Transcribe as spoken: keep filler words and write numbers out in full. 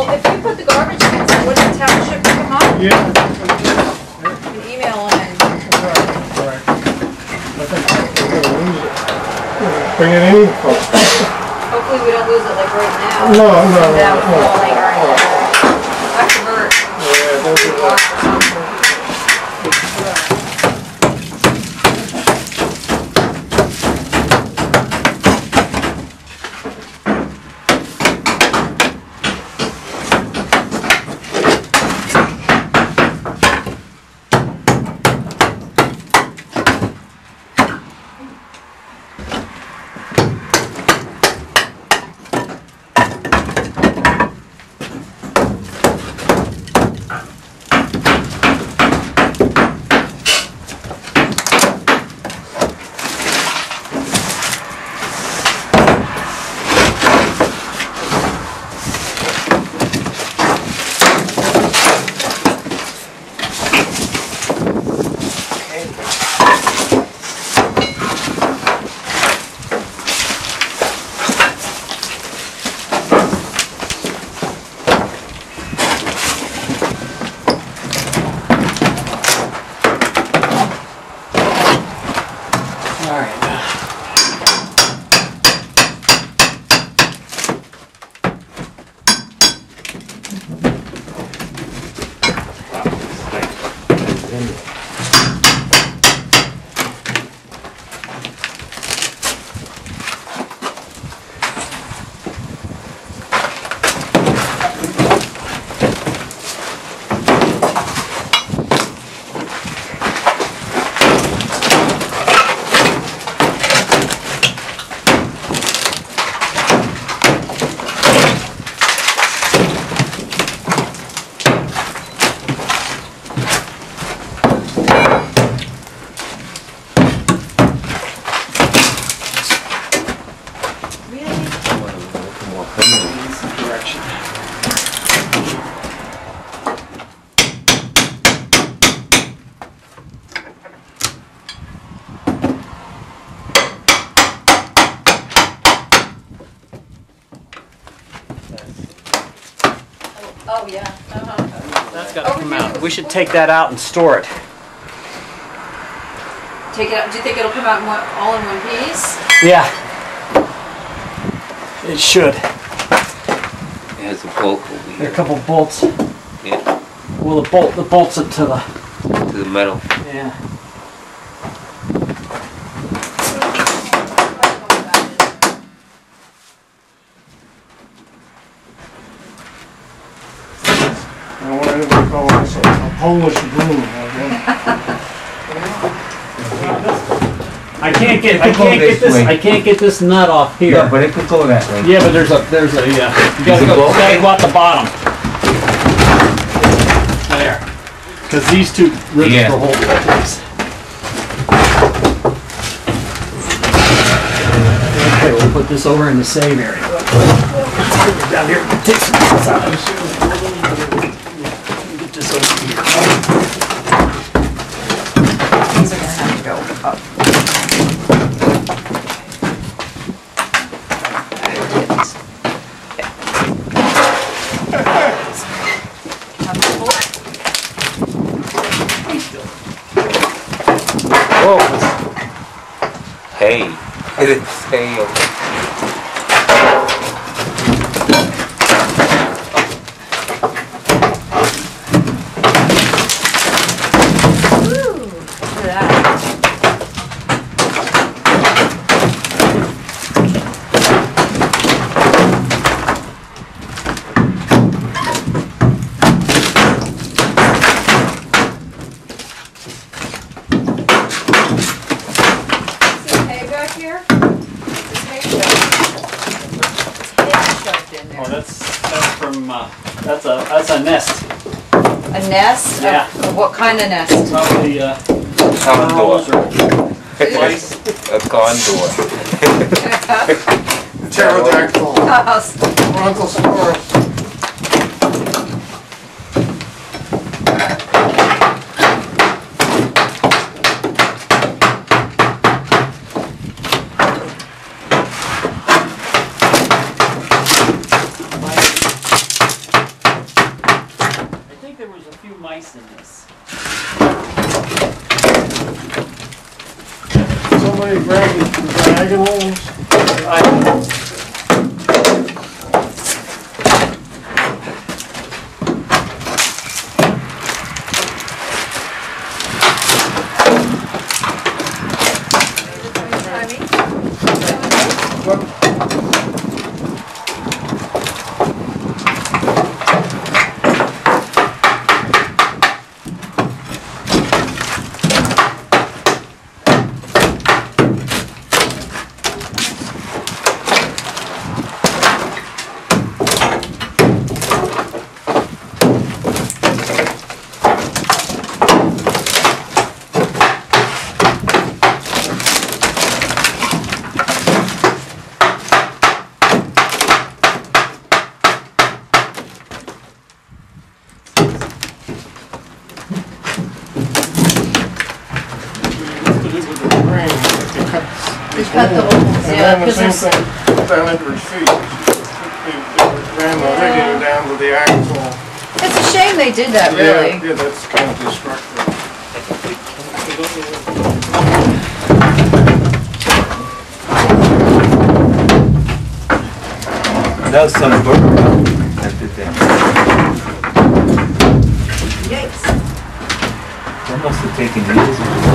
Well, if you put the garbage in, so would the township pick them up? Yeah. You email and... All right. I think we're going to lose it. Bring it in. Hopefully we don't lose it like right now. No, no, no. That would no, fall no. Like right now. I convert. Yeah, don't do that. Oh, yeah. Uh-huh. That's got to oh, come out. We should take that out and store it. Take it out? Do you think it'll come out in one, all in one piece? Yeah. It should. It has a bolt over here. A couple bolts. Yeah. Well, the bolt, the bolts it to the... To the metal. Yeah. Polish broom. I can't get I can't get this I can't get this nut off here. Yeah, but it could go that way. Yeah, but there's a there's a yeah. You gotta go, you gotta go out the bottom. There, because these two rivets yeah. will hold that place. Okay, we'll put this over in the same area. Down here, take some of this out. These are going to have to go up. Whoa. Hey, it didn't stay over. Nest? Yeah. Of what kind of nest? Probably a condor. A condor. Pterodactyl. Uncle Snorri. nice in this. Somebody grab the diagonals. I the same thing down into her feet. She ran the radio down to the axle. It's a shame they did that, yeah, really. Yeah, that's kind of destructive. That was some book that did that. Yikes. That must have taken years.